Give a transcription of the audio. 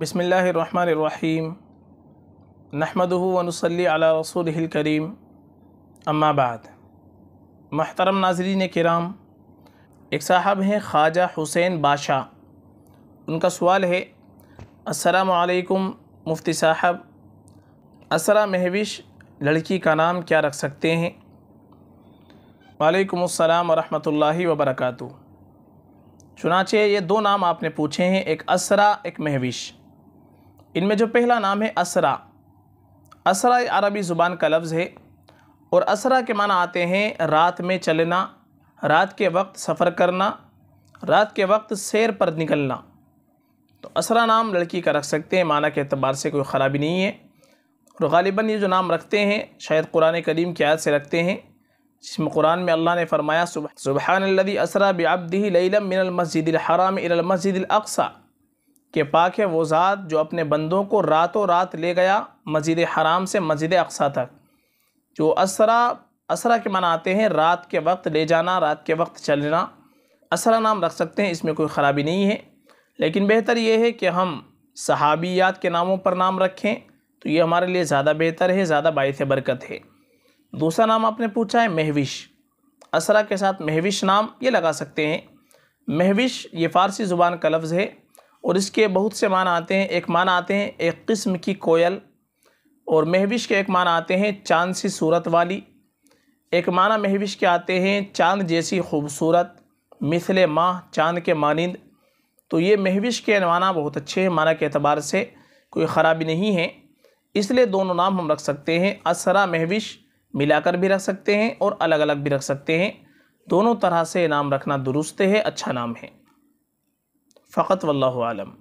बिस्मिल्लाहिर्रहमानिर्रहीम नहमदुहु व नुसल्ली अला रसूलिहिल करीम अम्मा बाद। महतरम नाज़रीन किराम, एक साहब हैं ख्वाजा हुसैन बादशाह। उनका सवाल है, अस्सलाम वालेकुम मुफ्ती साहब, असरा महविश लड़की का नाम क्या रख सकते हैं? वालेकुम अस्सलाम व रहमतुल्लाहि व बरकातहू। चुनाचे ये दो नाम आपने पूछे हैं, एक असरा एक महविश। इनमें जो पहला नाम है असरा, असरा अरबी ज़ुबान का लफ्ज़ है और असरा के माना आते हैं रात में चलना, रात के वक्त सफ़र करना, रात के वक्त सैर पर निकलना। तो असरा नाम लड़की का रख सकते हैं, माना के अतबार से कोई ख़राबी नहीं है। और ग़ालिबन ये जो नाम रखते हैं शायद कुरान करीम की आयत से रखते हैं, जिसमें कुरान में अल्लाह ने फ़रमाया, सुबहानल्लज़ी असरा बिअब्दिही लैलन मिनल मस्जिदिल हराम इलल मस्जिदिल अक़सा, के पाक है वो ज़ात जो अपने बंदों को रातों रात ले गया मस्जिद हराम से मस्जिद अक़सा तक। जो असरा के माना आते हैं रात के वक्त ले जाना, रात के वक्त चलना। असरा नाम रख सकते हैं, इसमें कोई ख़राबी नहीं है, लेकिन बेहतर ये है कि हम सहाबियात के नामों पर नाम रखें, तो ये हमारे लिए ज़्यादा बेहतर है, ज़्यादा बाइस बरकत है। दूसरा नाम आपने पूछा है महविश, असरा के साथ महविश नाम ये लगा सकते हैं। महविश ये फ़ारसी ज़ुबान का लफ्ज़ है और इसके बहुत से माना आते हैं। एक माना आते हैं एक किस्म की कोयल, और महविश के एक माना आते हैं चाँद सी सूरत वाली। एक माना महविश के आते हैं चाँद जैसी खूबसूरत, मिसल माह चाँद के मानिंद। तो ये महविश के माना बहुत अच्छे हैं, माना के अतबार से कोई ख़राबी नहीं है, इसलिए दोनों नाम हम रख सकते हैं। असरा महविश मिलाकर भी रख सकते हैं और अलग अलग भी रख सकते हैं, दोनों तरह से नाम रखना दुरुस्त है, अच्छा नाम है। फ़कत वल्लाहु आलम।